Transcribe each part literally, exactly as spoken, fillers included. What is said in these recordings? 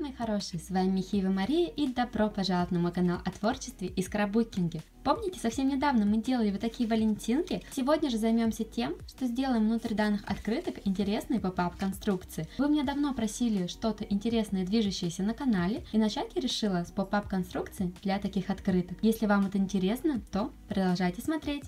Привет, мои хорошие! С вами Михеева Мария и добро пожаловать на мой канал о творчестве и скраббукинге. Помните, совсем недавно мы делали вот такие валентинки? Сегодня же займемся тем, что сделаем внутри данных открыток интересные поп-ап конструкции. Вы меня давно просили что-то интересное, движущееся на канале, и начать я решила с поп-ап конструкции для таких открыток. Если вам это интересно, то продолжайте смотреть!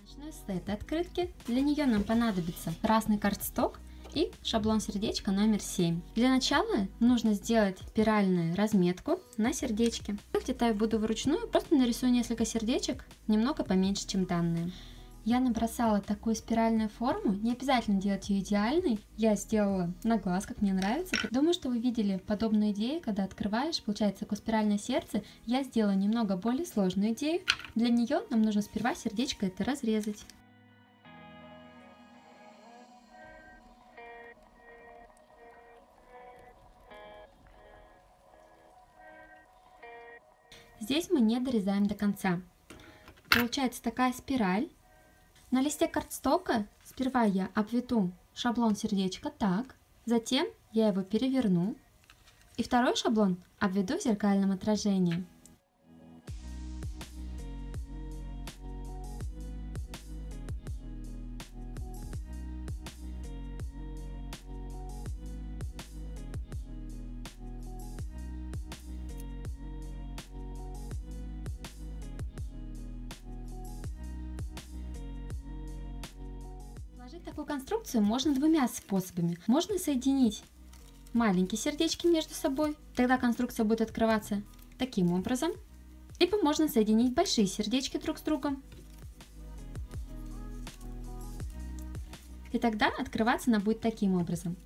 Начну с этой открытки. Для нее нам понадобится красный кардсток и шаблон сердечко номер семь. Для начала нужно сделать спиральную разметку на сердечке. Я буду вручную, просто нарисую несколько сердечек, немного поменьше, чем данные. Я набросала такую спиральную форму, не обязательно делать ее идеальной, я сделала на глаз, как мне нравится. Думаю, что вы видели подобную идею, когда открываешь, получается такое спиральное сердце. Я сделала немного более сложную идею, для нее нам нужно сперва сердечко это разрезать. Здесь мы не дорезаем до конца. Получается такая спираль. На листе кардстока сперва я обведу шаблон сердечко так, затем я его переверну и второй шаблон обведу в зеркальном отражении. Такую конструкцию можно двумя способами. Можно соединить маленькие сердечки между собой, тогда конструкция будет открываться таким образом. Либо можно соединить большие сердечки друг с другом, и тогда открываться она будет таким образом.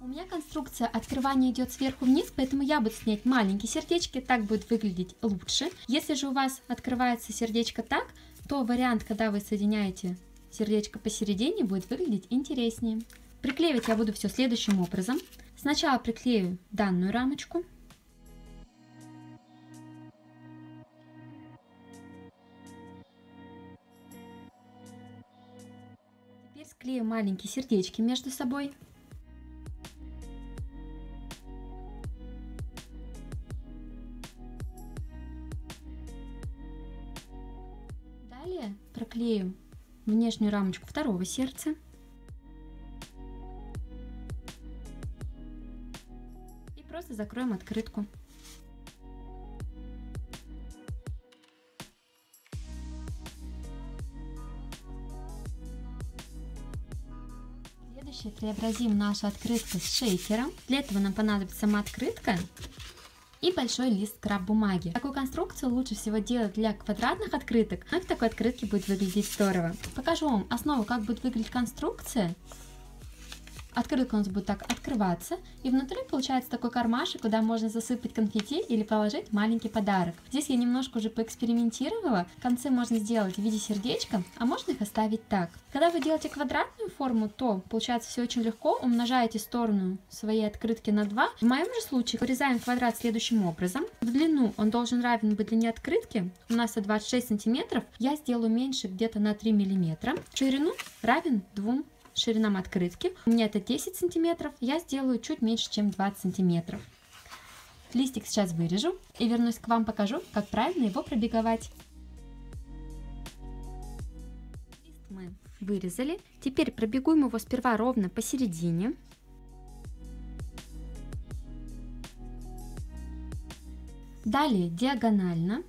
У меня конструкция открывания идет сверху вниз, поэтому я буду снять маленькие сердечки, так будет выглядеть лучше. Если же у вас открывается сердечко так, то вариант, когда вы соединяете сердечко посередине, будет выглядеть интереснее. Приклеивать я буду все следующим образом. Сначала приклею данную рамочку. Теперь склею маленькие сердечки между собой. Далее проклею внешнюю рамочку второго сердца. И просто закроем открытку. Следующее, преобразим нашу открытку с шейкером. Для этого нам понадобится сама открытка и большой лист скраб-бумаги. Такую конструкцию лучше всего делать для квадратных открыток, но в такой открытке будет выглядеть здорово. Покажу вам основу, как будет выглядеть конструкция. Открытка у нас будет так открываться, и внутри получается такой кармашек, куда можно засыпать конфетти или положить маленький подарок. Здесь я немножко уже поэкспериментировала, концы можно сделать в виде сердечка, а можно их оставить так. Когда вы делаете квадратную форму, то получается все очень легко, умножаете сторону своей открытки на два. В моем же случае вырезаем квадрат следующим образом. В длину он должен равен быть длине открытки, у нас это двадцать шесть сантиметров, я сделаю меньше где-то на три миллиметра, ширину равен двум ширинам открытки, у меня это десять сантиметров, я сделаю чуть меньше, чем двадцать сантиметров. Листик сейчас вырежу и вернусь к вам, покажу, как правильно его пробеговать. Лист мы вырезали, теперь пробегуем его сперва ровно посередине. Далее диагонально.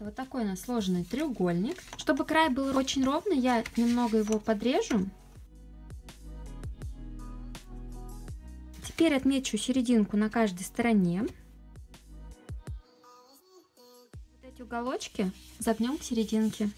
Вот такой у нас сложенный треугольник. Чтобы край был очень ровный, я немного его подрежу. Теперь отмечу серединку на каждой стороне. Вот эти уголочки загнем к серединке.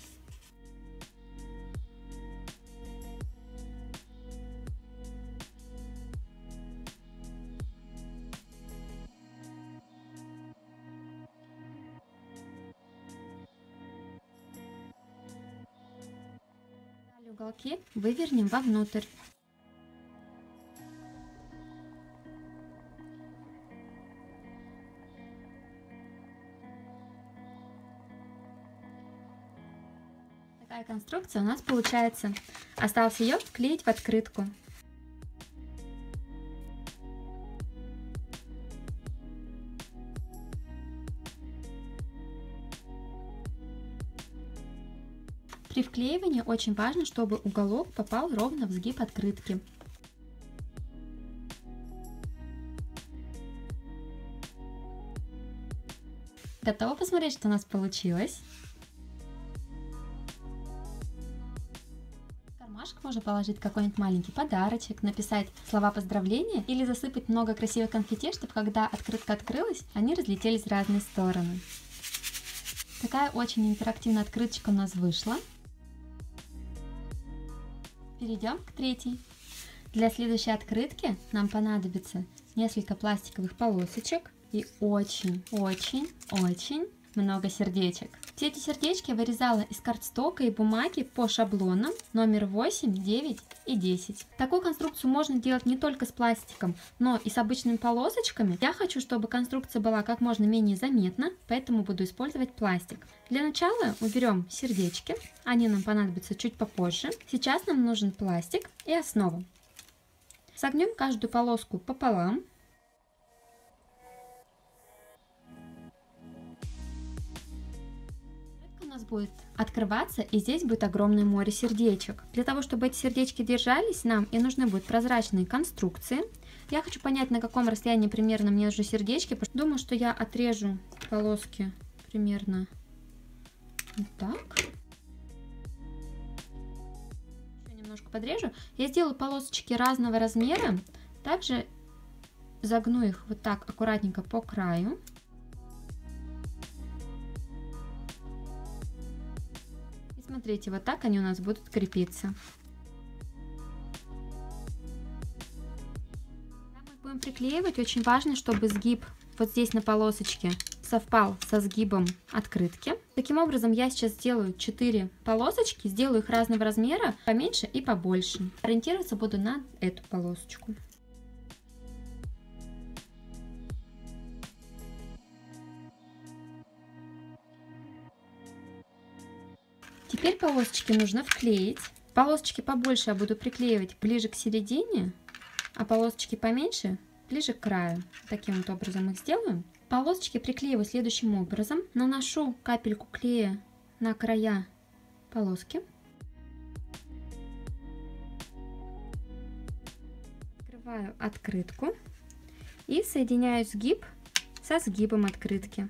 уголки вывернем вовнутрь. Такая конструкция у нас получается. Осталось ее вклеить в открытку. При вклеивании очень важно, чтобы уголок попал ровно в сгиб открытки. Готовы посмотреть, что у нас получилось? В кармашек можно положить какой-нибудь маленький подарочек, написать слова поздравления или засыпать много красивых конфетти, чтобы когда открытка открылась, они разлетелись в разные стороны. Такая очень интерактивная открыточка у нас вышла. Перейдем к третьей. Для следующей открытки нам понадобится несколько пластиковых полосочек и очень-очень-очень много сердечек. Все эти сердечки я вырезала из картстока и бумаги по шаблонам номер восемь, девять и десять. Такую конструкцию можно делать не только с пластиком, но и с обычными полосочками. Я хочу, чтобы конструкция была как можно менее заметна, поэтому буду использовать пластик. Для начала уберем сердечки, они нам понадобятся чуть попозже. Сейчас нам нужен пластик и основа. Согнем каждую полоску пополам. Будет открываться, и здесь будет огромное море сердечек. Для того, чтобы эти сердечки держались, нам и нужны будут прозрачные конструкции. Я хочу понять, на каком расстоянии примерно мне нужны сердечки. Думаю, что я отрежу полоски примерно вот так. Еще немножко подрежу. Я сделаю полосочки разного размера. Также загну их вот так аккуратненько по краю. Смотрите, вот так они у нас будут крепиться. Когда мы будем приклеивать, очень важно, чтобы сгиб вот здесь на полосочке совпал со сгибом открытки. Таким образом, я сейчас сделаю четыре полосочки, сделаю их разного размера, поменьше и побольше. Ориентироваться буду на эту полосочку. Теперь полосочки нужно вклеить. Полосочки побольше я буду приклеивать ближе к середине, а полосочки поменьше ближе к краю. Таким вот образом их сделаем. Полосочки приклеиваю следующим образом. Наношу капельку клея на края полоски. Открываю открытку и соединяю сгиб со сгибом открытки.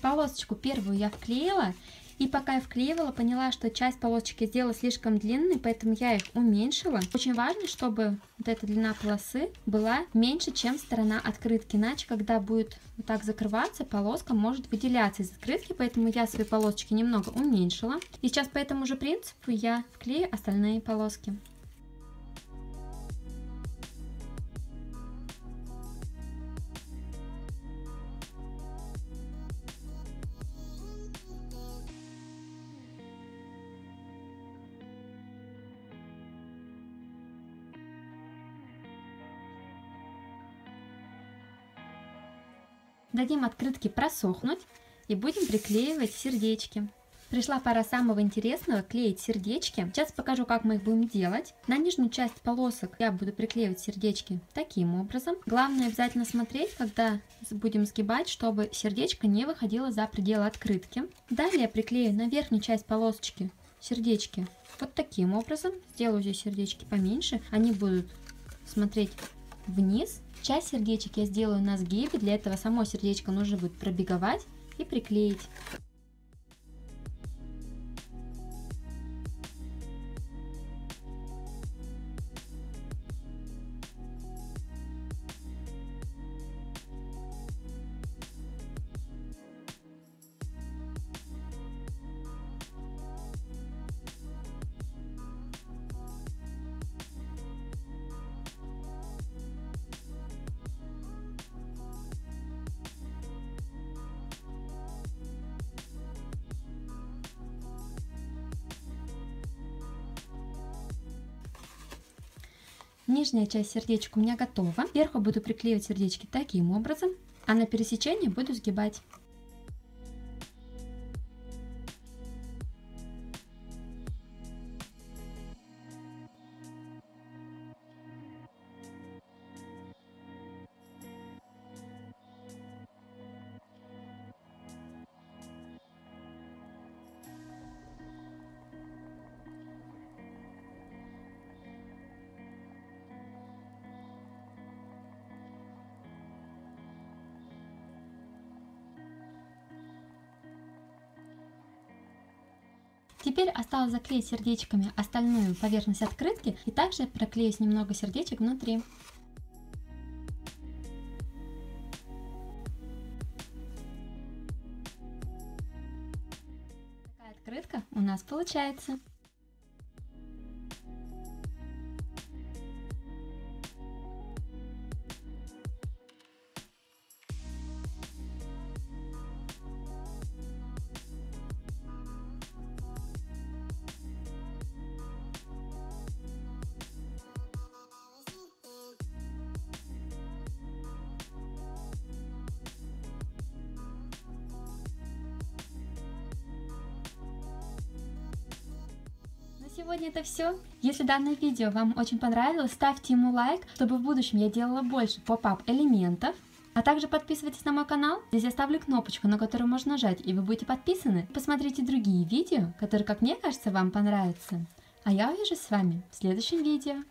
Полосочку первую я вклеила, и пока я вклеивала, поняла, что часть полосочки сделала слишком длинной, поэтому я их уменьшила. Очень важно, чтобы вот эта длина полосы была меньше, чем сторона открытки, иначе, когда будет вот так закрываться, полоска может выделяться из открытки, поэтому я свои полосочки немного уменьшила. И сейчас по этому же принципу я вклею остальные полоски. Дадим открытке просохнуть и будем приклеивать сердечки. Пришла пора самого интересного — клеить сердечки. Сейчас покажу, как мы их будем делать. На нижнюю часть полосок я буду приклеивать сердечки таким образом. Главное обязательно смотреть, когда будем сгибать, чтобы сердечко не выходило за пределы открытки. Далее я приклею на верхнюю часть полосочки сердечки вот таким образом. Сделаю здесь сердечки поменьше, они будут смотреть вниз. Часть сердечек я сделаю на сгибе, для этого само сердечко нужно будет пробеговать и приклеить. Нижняя часть сердечек у меня готова. Сверху буду приклеивать сердечки таким образом, а на пересечении буду сгибать. Теперь осталось заклеить сердечками остальную поверхность открытки и также проклеить немного сердечек внутри. Такая открытка у нас получается. Сегодня это все. Если данное видео вам очень понравилось, ставьте ему лайк, чтобы в будущем я делала больше поп-ап элементов. А также подписывайтесь на мой канал. Здесь я ставлю кнопочку, на которую можно нажать, и вы будете подписаны. Посмотрите другие видео, которые, как мне кажется, вам понравятся. А я увижусь с вами в следующем видео.